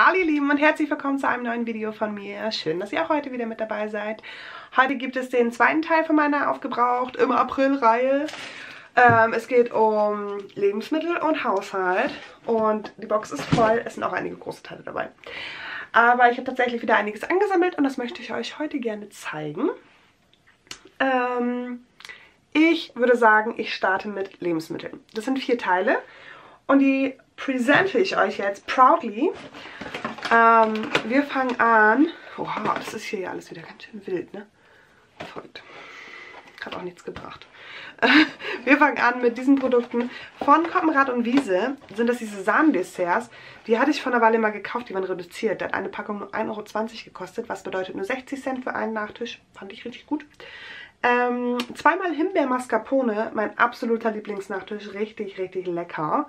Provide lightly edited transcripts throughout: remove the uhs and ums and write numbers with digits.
Hallo ihr Lieben und herzlich willkommen zu einem neuen Video von mir. Schön, dass ihr auch heute wieder mit dabei seid. Heute gibt es den zweiten Teil von meiner Aufgebraucht im April-Reihe. Es geht um Lebensmittel und Haushalt und die Box ist voll. Es sind auch einige große Teile dabei. Aber ich habe tatsächlich wieder einiges angesammelt und das möchte ich euch heute gerne zeigen. Ich würde sagen, ich starte mit Lebensmitteln. Das sind 4 Teile und die präsente ich euch jetzt proudly. Wir fangen an. Oha, das ist hier ja alles wieder ganz schön wild, ne? Verrückt. Hat auch nichts gebracht. Wir fangen an mit diesen Produkten von Coppenrath und Wiese. Sind das diese Sahndesserts? Die hatte ich vor einer Weile mal gekauft, die waren reduziert. Da hat eine Packung nur 1,20 € gekostet, was bedeutet nur 60 Cent für einen Nachtisch. Fand ich richtig gut. Zweimal Himbeer-Mascarpone, mein absoluter Lieblingsnachtisch. Richtig, richtig lecker.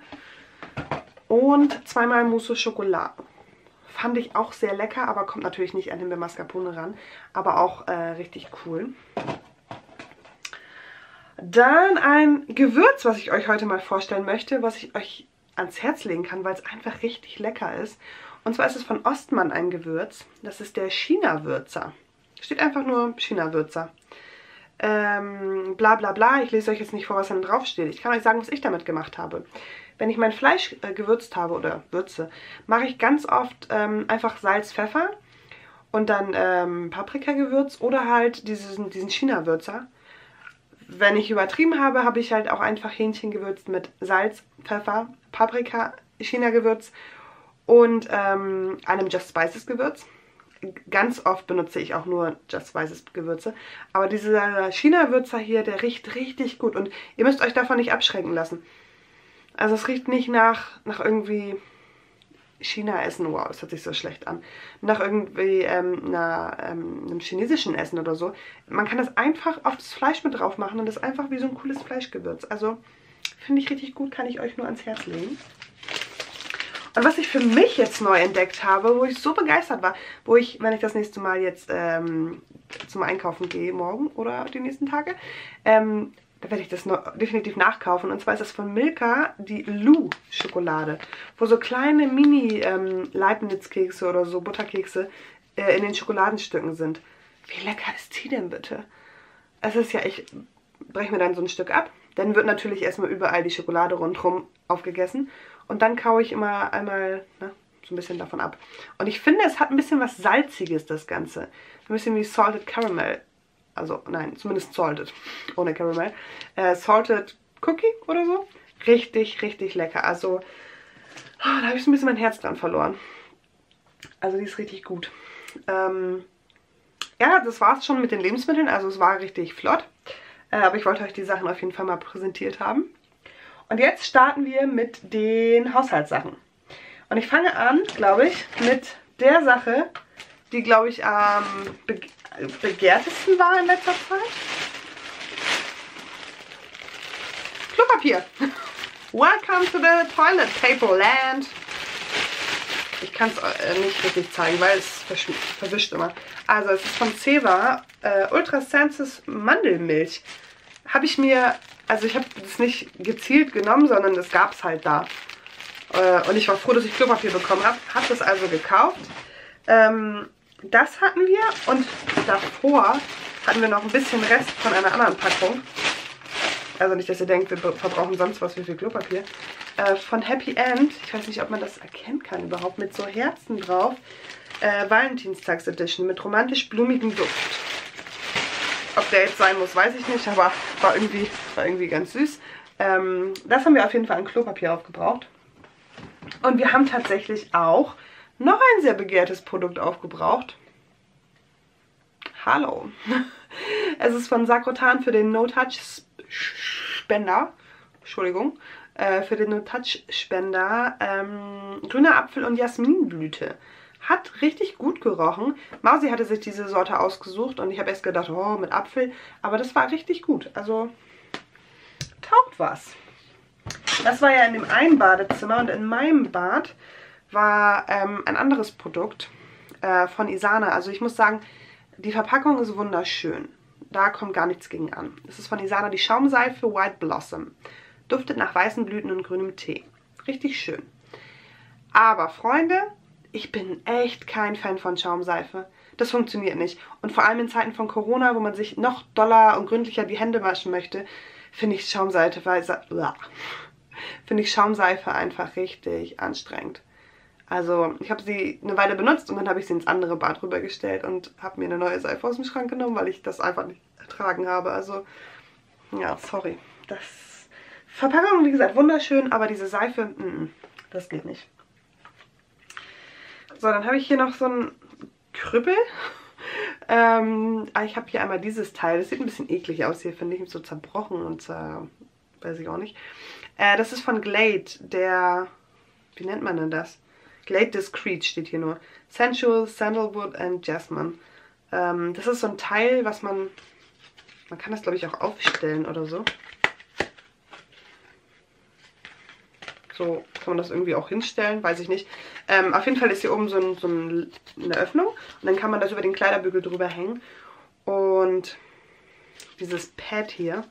Und zweimal Mousse au Chocolat. Fand ich auch sehr lecker, aber kommt natürlich nicht an Himbeer-Mascarpone ran. Aber auch richtig cool. Dann ein Gewürz, was ich euch heute mal vorstellen möchte, was ich euch ans Herz legen kann, weil es einfach richtig lecker ist. Und zwar ist es von Ostmann ein Gewürz. Das ist der China-Würzer. Steht einfach nur China-Würzer. Bla bla bla. Ich lese euch jetzt nicht vor, was da drauf steht. Ich kann euch sagen, was ich damit gemacht habe. Wenn ich mein Fleisch gewürzt habe oder würze, mache ich ganz oft einfach Salz, Pfeffer und dann Paprikagewürz oder halt diesen China-Würzer. Wenn ich übertrieben habe, habe ich halt auch einfach Hähnchen gewürzt mit Salz, Pfeffer, Paprika, China-Gewürz und einem Just Spices Gewürz. Ganz oft benutze ich auch nur Just Spices Gewürze. Aber dieser China-Würzer hier, der riecht richtig gut und ihr müsst euch davon nicht abschrecken lassen. Also es riecht nicht nach irgendwie China-Essen, wow, das hört sich so schlecht an, nach irgendwie einem chinesischen Essen oder so. Man kann das einfach auf das Fleisch mit drauf machen und das einfach wie so ein cooles Fleischgewürz. Also finde ich richtig gut, kann ich euch nur ans Herz legen. Und was ich für mich jetzt neu entdeckt habe, wo ich so begeistert war, wo ich, wenn ich das nächste Mal jetzt zum Einkaufen gehe, morgen oder die nächsten Tage, da werde ich das noch definitiv nachkaufen. Und zwar ist das von Milka die Lou-Schokolade, wo so kleine Mini-Leibniz-Kekse oder so Butterkekse in den Schokoladenstücken sind. Wie lecker ist die denn bitte? Es ist ja, ich breche mir dann so ein Stück ab. Dann wird natürlich erstmal überall die Schokolade rundherum aufgegessen. Und dann kaue ich immer einmal so ein bisschen davon ab. Und ich finde, es hat ein bisschen was Salziges, das Ganze. Ein bisschen wie Salted Caramel. Also, nein, zumindest salted, ohne Caramel. Salted Cookie oder so. Richtig, richtig lecker. Also, da habe ich so ein bisschen mein Herz dran verloren. Also, die ist richtig gut. Ja, das war es schon mit den Lebensmitteln. Also, es war richtig flott. Aber ich wollte euch die Sachen auf jeden Fall mal präsentiert haben. Und jetzt starten wir mit den Haushaltssachen. Und ich fange an, glaube ich, mit der Sache, die, glaube ich, am begehrtesten war in letzter Zeit. Klopapier. Welcome to the toilet paper land. Ich kann es nicht richtig zeigen, weil es verwischt immer. Also es ist von Ceva, Ultra Senses Mandelmilch. Habe ich mir, also ich habe das nicht gezielt genommen, sondern das gab es halt da. Und ich war froh, dass ich Klopapier bekommen habe. Habe das also gekauft. Das hatten wir und davor hatten wir noch ein bisschen Rest von einer anderen Packung. Also nicht, dass ihr denkt, wir verbrauchen sonst was wie viel Klopapier. Von Happy End, ich weiß nicht, ob man das erkennen kann überhaupt, mit so Herzen drauf. Valentinstags Edition mit romantisch blumigem Duft. Ob der jetzt sein muss, weiß ich nicht, aber war irgendwie ganz süß. Das haben wir auf jeden Fall an Klopapier aufgebraucht. Und wir haben tatsächlich auch noch ein sehr begehrtes Produkt aufgebraucht. Hallo. Es ist von Sagrotan für den No-Touch-Spender. Entschuldigung. Für den No-Touch-Spender. Grüner Apfel und Jasminblüte. Hat richtig gut gerochen. Mausi hatte sich diese Sorte ausgesucht und ich habe erst gedacht, oh, mit Apfel. Aber das war richtig gut. Also, taugt was. Das war ja in dem einen Badezimmer und in meinem Bad war ein anderes Produkt von Isana. Also ich muss sagen, die Verpackung ist wunderschön. Da kommt gar nichts gegen an. Es ist von Isana die Schaumseife White Blossom. Duftet nach weißen Blüten und grünem Tee. Richtig schön. Aber Freunde, Ich bin echt kein Fan von Schaumseife. Das funktioniert nicht. Und vor allem in Zeiten von Corona, wo man sich noch doller und gründlicher die Hände waschen möchte, finde ich Schaumseife einfach richtig anstrengend. Also ich habe sie eine Weile benutzt und dann habe ich sie ins andere Bad rübergestellt und habe mir eine neue Seife aus dem Schrank genommen, weil ich das einfach nicht ertragen habe. Also ja, sorry. Das Verpackung, wie gesagt, wunderschön, aber diese Seife, das geht nicht. So, dann habe ich hier noch so ein Krüppel. Ich habe hier einmal dieses Teil. Das sieht ein bisschen eklig aus hier, finde ich. So zerbrochen und weiß ich auch nicht. Das ist von Glade, der... Wie nennt man denn das? Glade Discreet steht hier nur. Sensual, Sandalwood and Jasmine. Das ist so ein Teil, was man... Man kann das, glaube ich, auch aufstellen oder so. So kann man das irgendwie auch hinstellen, weiß ich nicht. Auf jeden Fall ist hier oben so eine Öffnung. Und dann kann man das über den Kleiderbügel drüber hängen. Und dieses Pad hier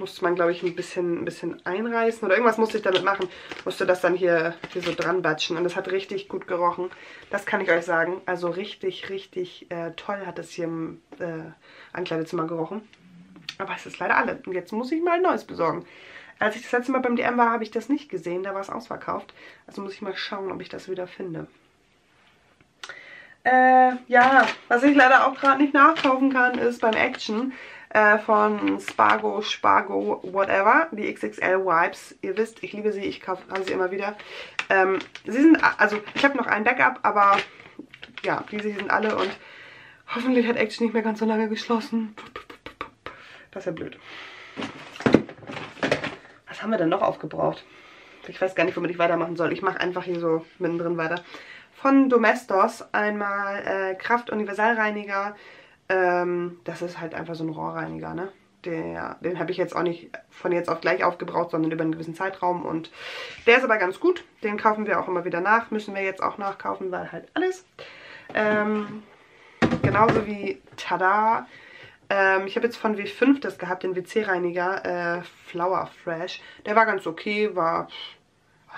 musste man, glaube ich, ein bisschen einreißen. Oder irgendwas musste ich damit machen. Musste das dann hier so dran batschen. Und das hat richtig gut gerochen. Das kann ich euch sagen. Also richtig, richtig toll hat es hier im Ankleidezimmer gerochen. Aber es ist leider alle. Und jetzt muss ich mal ein neues besorgen. Als ich das letzte Mal beim DM war, habe ich das nicht gesehen. Da war es ausverkauft. Also muss ich mal schauen, ob ich das wieder finde. Ja, was ich leider auch gerade nicht nachkaufen kann, ist beim Action von Spargo, whatever. Die XXL Wipes. Ihr wisst, ich liebe sie. Ich kaufe sie immer wieder. Sie sind, also ich habe noch ein Backup, aber ja, diese sind alle und hoffentlich hat Action nicht mehr ganz so lange geschlossen. Das ist ja blöd. Was haben wir denn noch aufgebraucht? Ich weiß gar nicht, womit ich weitermachen soll. Ich mache einfach hier so mittendrin weiter. Von Domestos einmal Kraft-Universalreiniger. Das ist halt einfach so ein Rohrreiniger, ne? Den habe ich jetzt auch nicht von jetzt auf gleich aufgebraucht, sondern über einen gewissen Zeitraum. Und der ist aber ganz gut. Den kaufen wir auch immer wieder nach. Müssen wir jetzt auch nachkaufen, weil halt alles. Genauso wie, tada! Ich habe jetzt von W5 das gehabt, den WC-Reiniger, Flower Fresh. Der war ganz okay, war...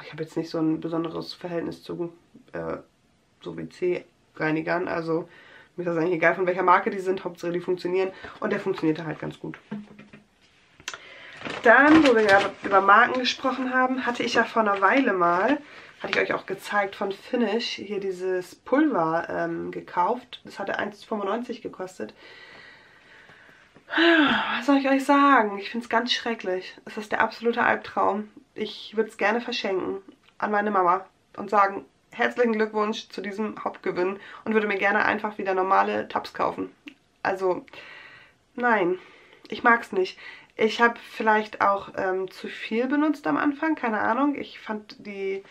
Ich habe jetzt nicht so ein besonderes Verhältnis zu so WC-Reinigern. Also mir ist das eigentlich egal, von welcher Marke die sind. Hauptsache, die funktionieren. Und der funktionierte halt ganz gut. Dann, wo wir gerade über Marken gesprochen haben, hatte ich ja vor einer Weile mal, hatte ich euch auch gezeigt, von Finish hier dieses Pulver gekauft. Das hatte 1,95 € gekostet. Was soll ich euch sagen? Ich finde es ganz schrecklich. Es ist der absolute Albtraum. Ich würde es gerne verschenken an meine Mama und sagen, herzlichen Glückwunsch zu diesem Hauptgewinn und würde mir gerne einfach wieder normale Tabs kaufen. Also, nein, ich mag es nicht. Ich habe vielleicht auch zu viel benutzt am Anfang, keine Ahnung. Ich fand die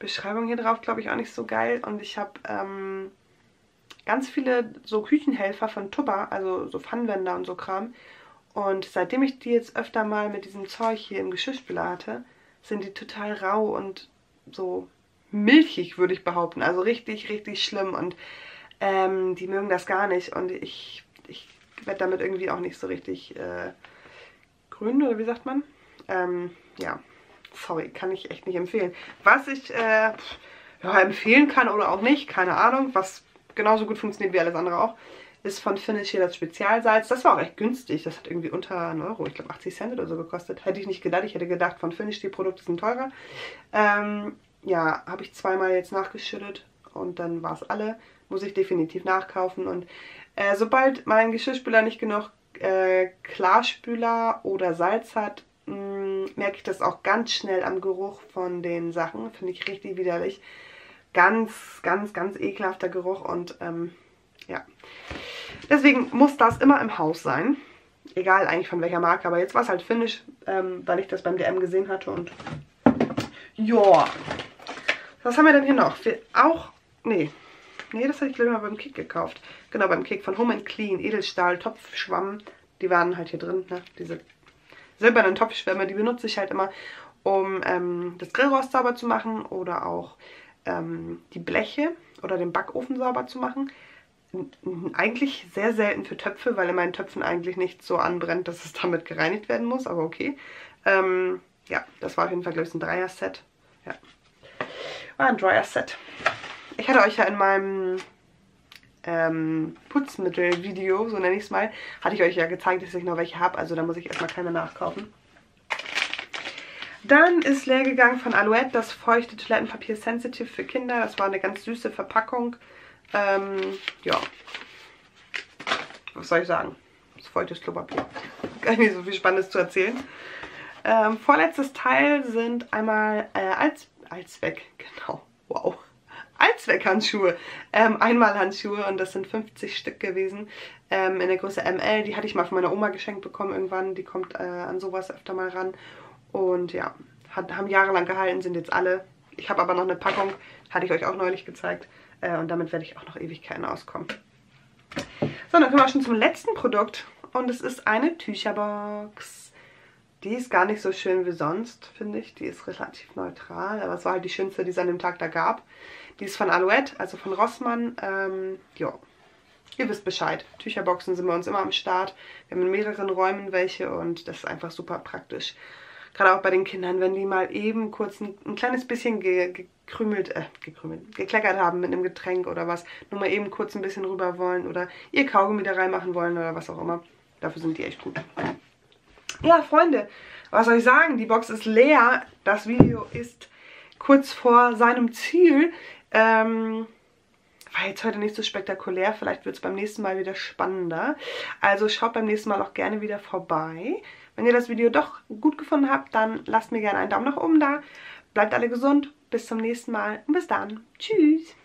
Beschreibung hier drauf, glaube ich, auch nicht so geil und ich habe... ganz viele so Küchenhelfer von Tuba, also so Pfannenwender und so Kram. Und seitdem ich die jetzt öfter mal mit diesem Zeug hier im Geschirrspüler hatte, sind die total rau und so milchig, würde ich behaupten. Also richtig, richtig schlimm. Und die mögen das gar nicht. Und ich werde damit irgendwie auch nicht so richtig grün, oder wie sagt man? Ja, sorry, kann ich echt nicht empfehlen. Was ich empfehlen kann oder auch nicht, keine Ahnung, was... genauso gut funktioniert wie alles andere auch, ist von Finish hier das Spezialsalz. Das war auch echt günstig. Das hat irgendwie unter 1 €, ich glaube 80 Cent oder so gekostet. Hätte ich nicht gedacht. Ich hätte gedacht, von Finish die Produkte sind teurer. Ja, habe ich zweimal jetzt nachgeschüttet und dann war es alle. Muss ich definitiv nachkaufen. Und sobald mein Geschirrspüler nicht genug Klarspüler oder Salz hat, merke ich das auch ganz schnell am Geruch von den Sachen. Finde ich richtig widerlich. Ganz, ganz, ganz ekelhafter Geruch und ja. Deswegen muss das immer im Haus sein. Egal eigentlich von welcher Marke, aber jetzt war es halt Finish, weil ich das beim DM gesehen hatte und ja. Was haben wir denn hier noch? Das hatte ich glaube ich mal beim Kik gekauft. Genau, beim Kik von Home and Clean, Edelstahl, Topfschwamm. Die waren halt hier drin, ne? Diese silbernen Topfschwämme, die benutze ich halt immer, um das Grillrost sauber zu machen oder auch die Bleche oder den Backofen sauber zu machen. Eigentlich sehr selten für Töpfe, weil in meinen Töpfen eigentlich nichts so anbrennt, dass es damit gereinigt werden muss, aber okay. Ja, das war auf jeden Fall, glaube ich, ein 3er-Set. Ja. war ein Dryer-Set. Ich hatte euch ja in meinem Putzmittel-Video, so nenne ich es mal, hatte ich euch ja gezeigt, dass ich noch welche habe. Also da muss ich erstmal keine nachkaufen. Dann ist leer gegangen von Alouette das feuchte Toilettenpapier Sensitive für Kinder. Das war eine ganz süße Verpackung. Ja. Was soll ich sagen? Das feuchtes Klopapier. Gar nicht so viel Spannendes zu erzählen. Vorletztes Teil sind einmal Allzweck, genau, wow. Allzweckhandschuhe. Einmalhandschuhe und das sind 50 Stück gewesen in der Größe ML. Die hatte ich mal von meiner Oma geschenkt bekommen irgendwann. Die kommt an sowas öfter mal ran. Und ja, haben jahrelang gehalten, sind jetzt alle. Ich habe aber noch eine Packung, hatte ich euch auch neulich gezeigt. Und damit werde ich auch noch Ewigkeiten auskommen. So, dann kommen wir schon zum letzten Produkt. Und es ist eine Tücherbox. Die ist gar nicht so schön wie sonst, finde ich. Die ist relativ neutral, aber es war halt die schönste, die es an dem Tag da gab. Die ist von Alouette, also von Rossmann. Jo, ihr wisst Bescheid. Tücherboxen sind bei uns immer am Start. Wir haben in mehreren Räumen welche und das ist einfach super praktisch. Gerade auch bei den Kindern, wenn die mal eben kurz ein kleines bisschen gekleckert haben mit einem Getränk oder was, nur mal eben kurz ein bisschen rüber wollen oder ihr Kaugummi da reinmachen wollen oder was auch immer. Dafür sind die echt gut. Ja, Freunde, was soll ich sagen? Die Box ist leer. Das Video ist kurz vor seinem Ziel. War jetzt heute nicht so spektakulär. Vielleicht wird es beim nächsten Mal wieder spannender. Also schaut beim nächsten Mal auch gerne wieder vorbei. Wenn ihr das Video doch gut gefunden habt, dann lasst mir gerne einen Daumen nach oben da. Bleibt alle gesund. Bis zum nächsten Mal und bis dann. Tschüss.